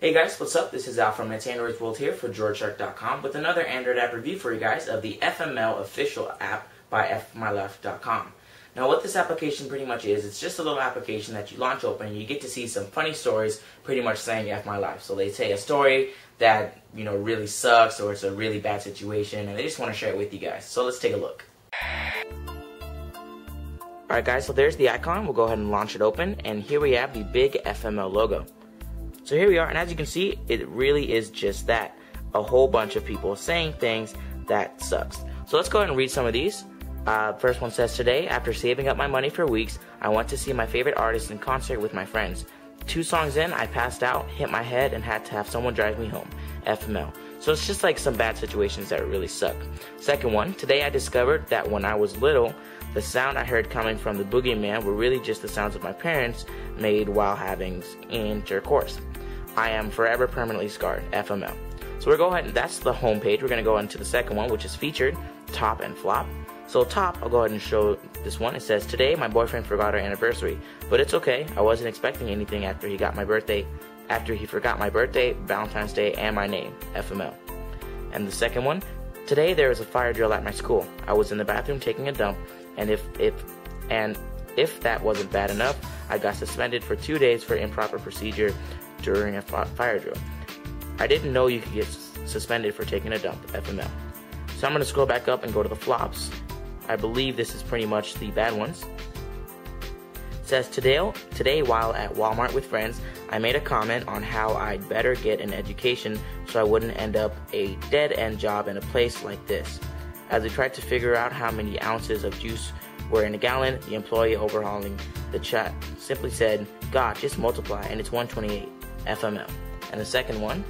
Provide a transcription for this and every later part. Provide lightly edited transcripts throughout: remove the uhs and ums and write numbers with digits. Hey guys, what's up? This is Alfred from Android World here for Droidshark.com with another Android app review for you guys of the FML official app by FMylife.com. Now what this application pretty much is, it's just a little application that you launch open and you get to see some funny stories pretty much saying F my life. So they say a story that, you know, really sucks or it's a really bad situation and they just want to share it with you guys. So let's take a look. Alright guys, so there's the icon. We'll go ahead and launch it open and here we have the big FML logo. So here we are, and as you can see, it really is just that. A whole bunch of people saying things that sucks. So let's go ahead and read some of these. First one says, today, after saving up my money for weeks, I went to see my favorite artist in concert with my friends. 2 songs in, I passed out, hit my head, and had to have someone drive me home. FML. So it's just like some bad situations that really suck. Second one, today I discovered that when I was little, the sound I heard coming from the boogeyman were really just the sounds of my parents made while having intercourse. I am forever permanently scarred. FML. So we're going ahead, that's the home page. We're going to go into the second one, which is featured, top and flop. So top, I'll go ahead and show this one. It says, today my boyfriend forgot our anniversary, but it's okay. I wasn't expecting anything after he got my birthday. After he forgot my birthday, Valentine's Day, and my name. FML. And the second one, today there was a fire drill at my school. I was in the bathroom taking a dump, and if that wasn't bad enough, I got suspended for 2 days for improper procedure during a fire drill. I didn't know you could get suspended for taking a dump. FML. So I'm going to scroll back up and go to the flops. I believe this is pretty much the bad ones. It says, today while at Walmart with friends, I made a comment on how I'd better get an education so I wouldn't end up a dead-end job in a place like this. As we tried to figure out how many ounces of juice were in a gallon, the employee overhauling the chat simply said, God, just multiply, and it's 128. FML. And the second one,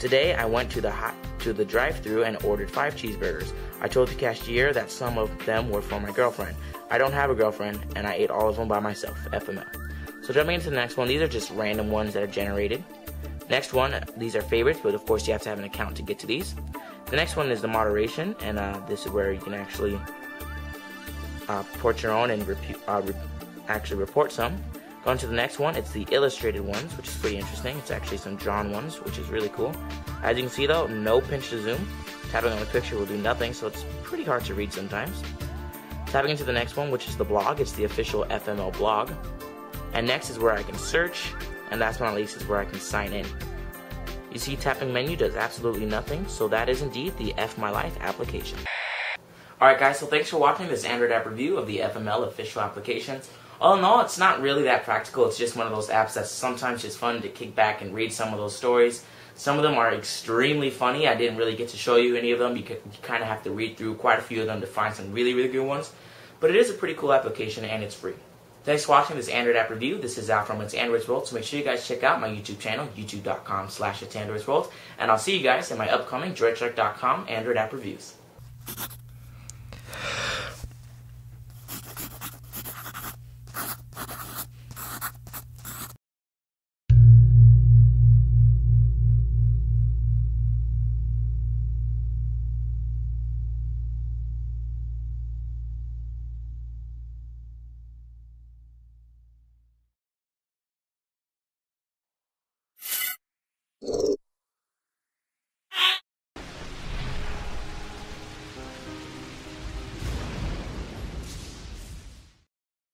today I went to the drive-thru and ordered 5 cheeseburgers. I told the cashier that some of them were for my girlfriend. I don't have a girlfriend, and I ate all of them by myself. FML. So jumping into the next one, these are just random ones that are generated. Next one, these are favorites, but of course you have to have an account to get to these. The next one is the moderation, and this is where you can actually report your own and actually report some. Going to the next one, it's the illustrated ones, which is pretty interesting. It's actually some drawn ones, which is really cool. As you can see though, no pinch to zoom. Tapping on the picture will do nothing, so it's pretty hard to read sometimes. Tapping into the next one, which is the blog. It's the official FML blog. And next is where I can search, and last but not least is where I can sign in. You see, tapping menu does absolutely nothing, so that is indeed the FMyLife application. Alright guys, so thanks for watching this Android app review of the FML official application. All in all, it's not really that practical, it's just one of those apps that's sometimes just fun to kick back and read some of those stories. Some of them are extremely funny, I didn't really get to show you any of them, you kind of have to read through quite a few of them to find some really, really good ones. But it is a pretty cool application and it's free. Thanks for watching this Android app review. This is Al from It's Android's World, so make sure you guys check out my YouTube channel, youtube.com/itsandroidsworld, and I'll see you guys in my upcoming Droidshark.com Android app reviews.